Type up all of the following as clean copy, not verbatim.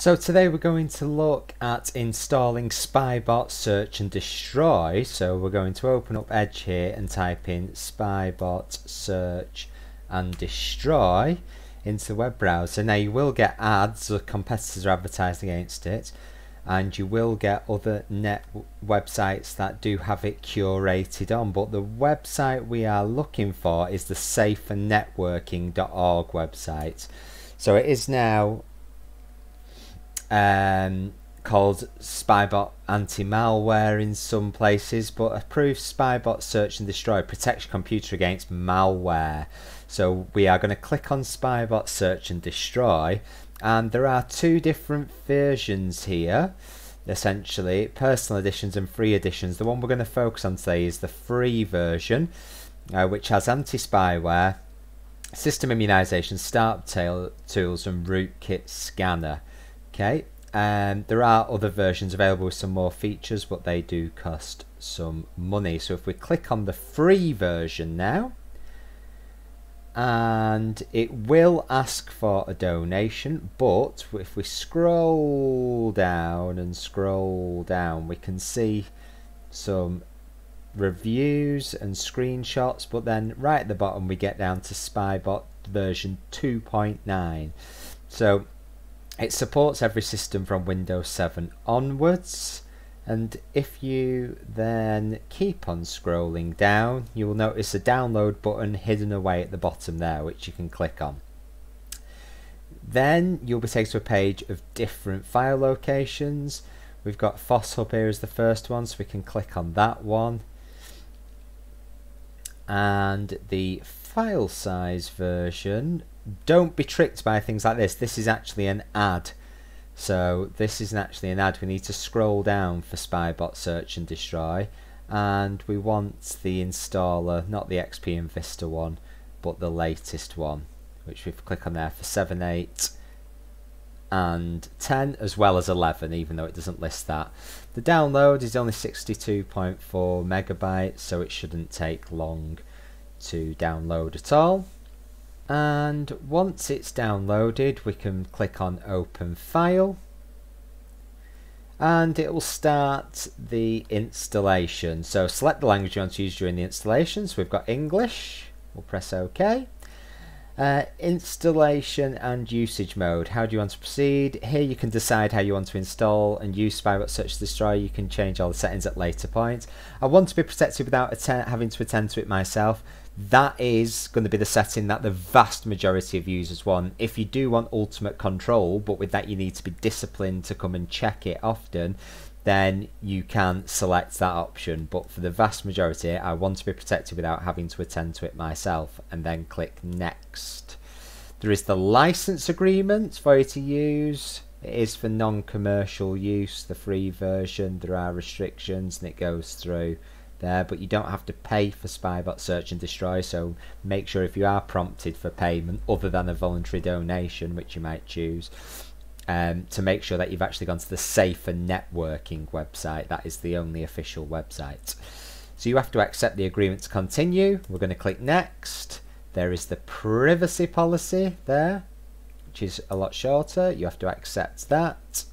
So today we're going to look at installing Spybot Search and Destroy. So we're going to open up Edge here and type in Spybot Search and Destroy into the web browser. Now you will get ads, or competitors are advertised against it, and you will get other net websites that do have it curated on, but the website we are looking for is the safernetworking.org website. So it is now called Spybot anti-malware in some places, but approved Spybot Search and Destroy protects your computer against malware. So we are going to click on Spybot Search and Destroy, and there are two different versions here, essentially personal editions and free editions. The one we're going to focus on today is the free version, which has anti-spyware, system immunization, startup tools and rootkit scanner. Okay, there are other versions available with some more features, but they do cost some money. So if we click on the free version now, and it will ask for a donation, but if we scroll down and scroll down, we can see some reviews and screenshots, but then right at the bottom we get down to Spybot version 2.9. so it supports every system from Windows 7 onwards, and if you then keep on scrolling down, you will notice a download button hidden away at the bottom there, which you can click on. Then you'll be taken to a page of different file locations. We've got FossHub here as the first one, so we can click on that one. And the file size version, don't be tricked by things like this. This is actually an ad. So this isn't actually an ad. We need to scroll down for Spybot Search and Destroy, and we want the installer, not the XP and Vista one, but the latest one, which we click on there for 7, 8 and 10, as well as 11, even though it doesn't list that. The download is only 62.4 megabytes, so it shouldn't take long to download at all. And once it's downloaded, we can click on open file, and it will start the installation. So select the language you want to use during the installation. So we've got English, we'll press OK. Installation and usage mode, how do you want to proceed? Here you can decide how you want to install and use Spybot Search and Destroy. You can change all the settings at later points. I want to be protected without having to attend to it myself. That is going to be the setting that the vast majority of users want. If you do want ultimate control, but with that you need to be disciplined to come and check it often, then you can select that option. But for the vast majority, I want to be protected without having to attend to it myself, and then click next. There is the license agreement for you to use. It is for non-commercial use, the free version. There are restrictions, and it goes through there, but you don't have to pay for Spybot Search and Destroy, so make sure if you are prompted for payment other than a voluntary donation, which you might choose, to make sure that you've actually gone to the Safer Networking website. That is the only official website. So you have to accept the agreement to continue. We're going to click next. There is the privacy policy there, which is a lot shorter. You have to accept that.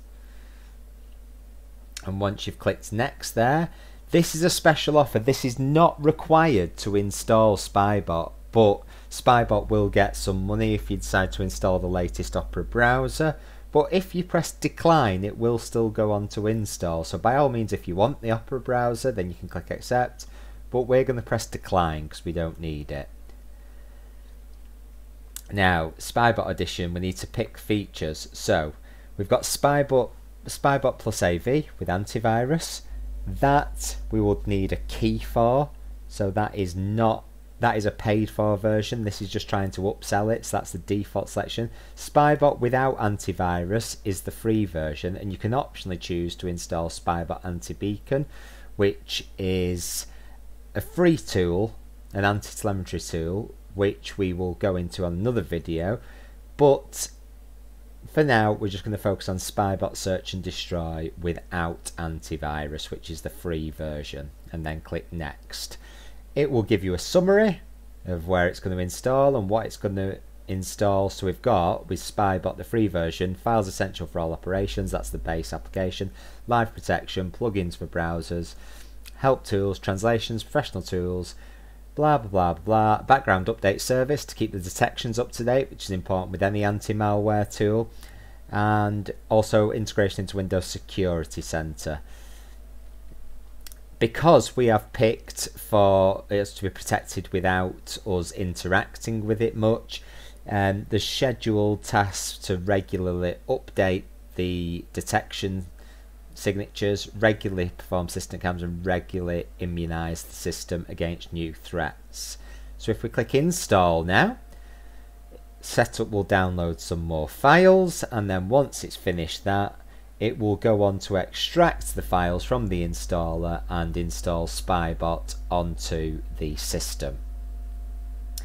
And once you've clicked next there, this is a special offer. This is not required to install Spybot, but Spybot will get some money if you decide to install the latest Opera browser. But if you press decline, it will still go on to install. So by all means, if you want the Opera browser, then you can click accept. But we're going to press decline because we don't need it. Now, Spybot Edition, we need to pick features. So we've got Spybot Plus AV with antivirus. That we would need a key for. So that is a paid for version. This is just trying to upsell it, so that's the default selection. Spybot without antivirus is the free version, and you can optionally choose to install Spybot anti-beacon, which is a free tool, an anti-telemetry tool, which we will go into on another video. But for now, we're just going to focus on Spybot Search and Destroy without antivirus, which is the free version, and then click next. It will give you a summary of where it's going to install and what it's going to install. So we've got, with Spybot, the free version, files essential for all operations, that's the base application, live protection, plugins for browsers, help tools, translations, professional tools, blah blah blah blah, background update service to keep the detections up to date, which is important with any anti-malware tool, and also integration into Windows Security Center. Because we have picked for it to be protected without us interacting with it much, the scheduled tasks to regularly update the detection signatures, regularly perform system cams, and regularly immunize the system against new threats. So if we click install now, setup will download some more files, and then once it's finished that, it will go on to extract the files from the installer and install Spybot onto the system. You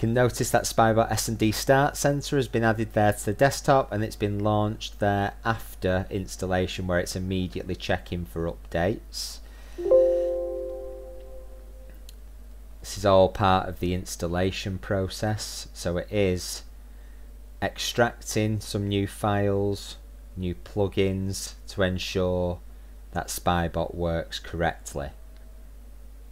can notice that Spybot S&D Start Center has been added there to the desktop, and it's been launched there after installation, where it's immediately checking for updates. This is all part of the installation process, so it is extracting some new files, new plugins, to ensure that Spybot works correctly.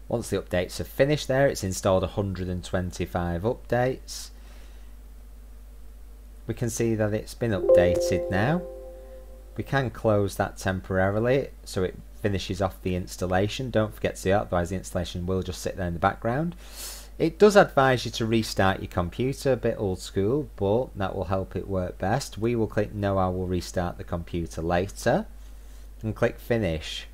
Once the updates are finished there, it's installed 125 updates. We can see that it's been updated now. We can close that temporarily so it finishes off the installation. Don't forget to do that, otherwise the installation will just sit there in the background. It does advise you to restart your computer, a bit old school, but that will help it work best. We will click no, I will restart the computer later, and click finish.